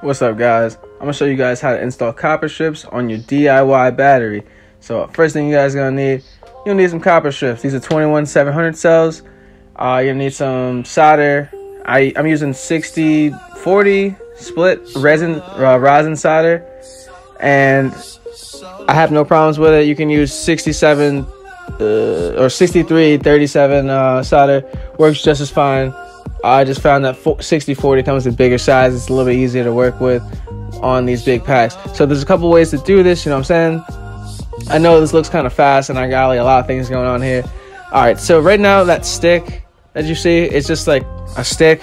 What's up guys, I'm gonna show you guys how to install copper strips on your DIY battery. So first thing you guys are gonna need, you'll need some copper strips. These are 21700 cells. You'll need some solder. I'm using 60/40 split rosin solder, and I have no problems with it. You can use 67 or 63/37 solder, works just as fine. I just found that 60/40 comes in bigger size. It's a little bit easier to work with on these big packs. So there's a couple ways to do this, you know what I'm saying? I know this looks kind of fast and I got like a lot of things going on here. All right, so right now that stick that you see, it's just like a stick,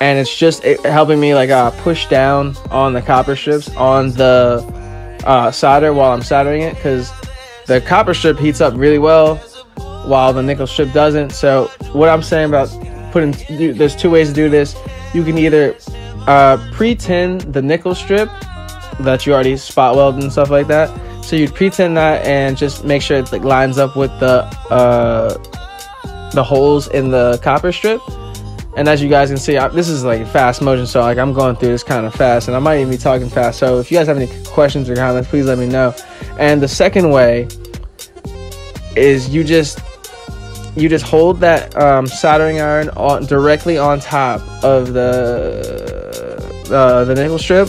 and it's just helping me like push down on the copper strips on the solder while I'm soldering it, because the copper strip heats up really well while the nickel strip doesn't. So what I'm saying about putting, there's two ways to do this. You can either pre-tin the nickel strip that you already spot welded and stuff like that, so you'd pre-tin that and just make sure it like lines up with the holes in the copper strip. And as you guys can see, this is like fast motion, so like I'm going through this kind of fast and I might even be talking fast, so if you guys have any questions or comments, please let me know. And the second way is you just hold that soldering iron directly on top of the nickel strip,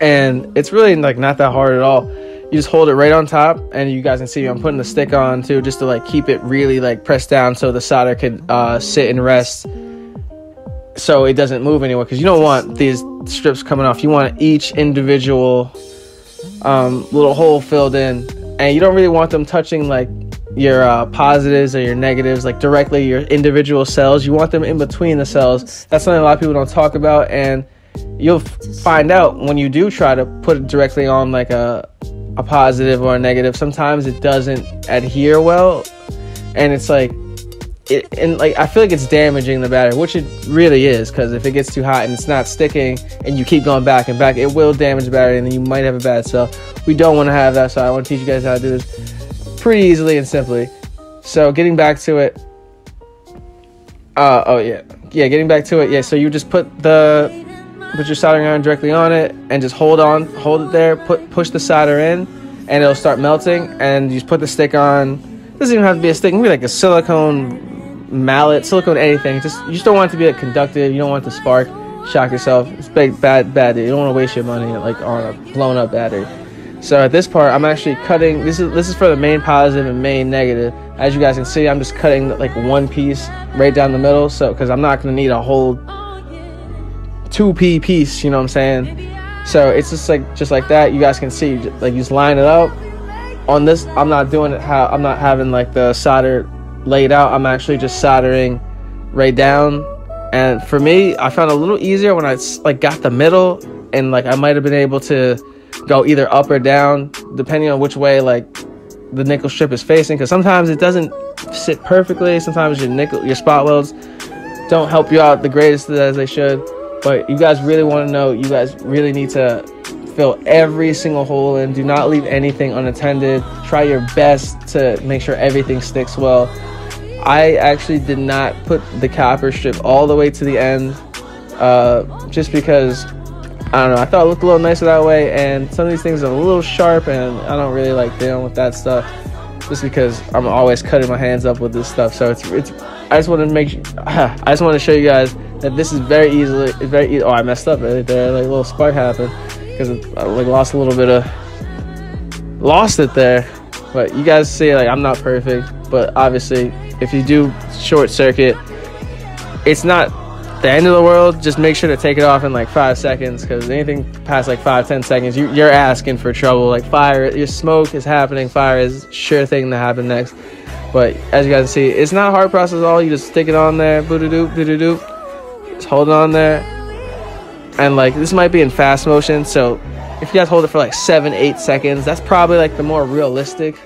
and it's really like not that hard at all. You just hold it right on top, and you guys can see I'm putting the stick on too, just to like keep it really like pressed down so the solder could sit and rest, so it doesn't move anywhere, because you don't want these strips coming off. You want each individual little hole filled in, and you don't really want them touching like your positives or your negatives, like directly your individual cells. You want them in between the cells. That's something a lot of people don't talk about, and you'll find out when you do try to put it directly on like a positive or a negative, sometimes it doesn't adhere well, and it's like I feel like it's damaging the battery, which it really is, because if it gets too hot and it's not sticking and you keep going back and back, it will damage the battery, and then you might have a bad cell. We don't want to have that, so I want to teach you guys how to do this pretty easily and simply. So getting back to it, so you just put your soldering iron directly on it and just hold it there, push the solder in, and it'll start melting. And you just put the stick on. It doesn't even have to be a stick, it can be like a silicone mallet, silicone anything. Just, you just don't want it to be like conductive, you don't want it to spark, shock yourself. It's bad. You don't want to waste your money like on a blown up battery. So at this part, I'm actually cutting, this is for the main positive and main negative. As you guys can see, I'm just cutting like one piece right down the middle, so because I'm not going to need a whole 2P piece, you know what I'm saying? So it's just like that. You guys can see, like, you just line it up. On this, I'm not doing it how, I'm not having like the solder laid out. I'm actually just soldering right down. And for me, I found it a little easier when I like got the middle, and like I might have been able to go either up or down depending on which way like the nickel strip is facing, because sometimes it doesn't sit perfectly. Sometimes your spot welds don't help you out the greatest as they should, but you guys really want to know, you guys really need to fill every single hole in. Do not leave anything unattended. Try your best to make sure everything sticks well. I actually did not put the copper strip all the way to the end, just because I don't know, I thought it looked a little nicer that way, and some of these things are a little sharp, and I don't really like dealing with that stuff, just because I'm always cutting my hands up with this stuff. So I just want to show you guys that this is very easy. Oh, I messed up right there, like a little spark happened because I like lost it there. But you guys see, like, I'm not perfect, but obviously if you do short circuit, it's not the end of the world. Just make sure to take it off in like 5 seconds, because anything past like 5-10 seconds, you're asking for trouble. Like fire, your smoke is happening, fire is sure thing to happen next. But as you guys can see, it's not a hard process at all. You just stick it on there, boo-doo-doop, doo-doo-doop, just hold it on there. And like, this might be in fast motion, so if you guys hold it for like 7-8 seconds, that's probably like the more realistic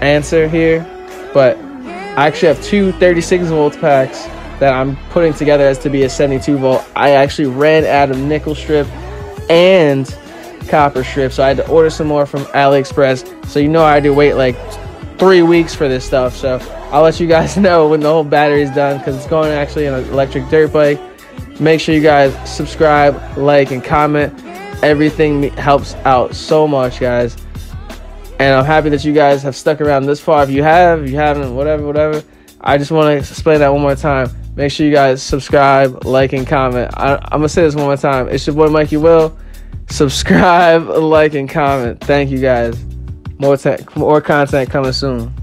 answer here. But I actually have two 36 volt packs that I'm putting together as to be a 72 volt. I actually ran out of nickel strip and copper strip, so I had to order some more from AliExpress. So you know I had to wait like 3 weeks for this stuff. So I'll let you guys know when the whole battery is done, because it's going actually in an electric dirt bike. Make sure you guys subscribe, like, and comment. Everything helps out so much, guys. And I'm happy that you guys have stuck around this far. If you have, if you haven't, whatever. I just want to explain that one more time. Make sure you guys subscribe, like, and comment. I'm going to say this one more time. It's your boy, Mikey Will. Subscribe, like, and comment. Thank you, guys. More content coming soon.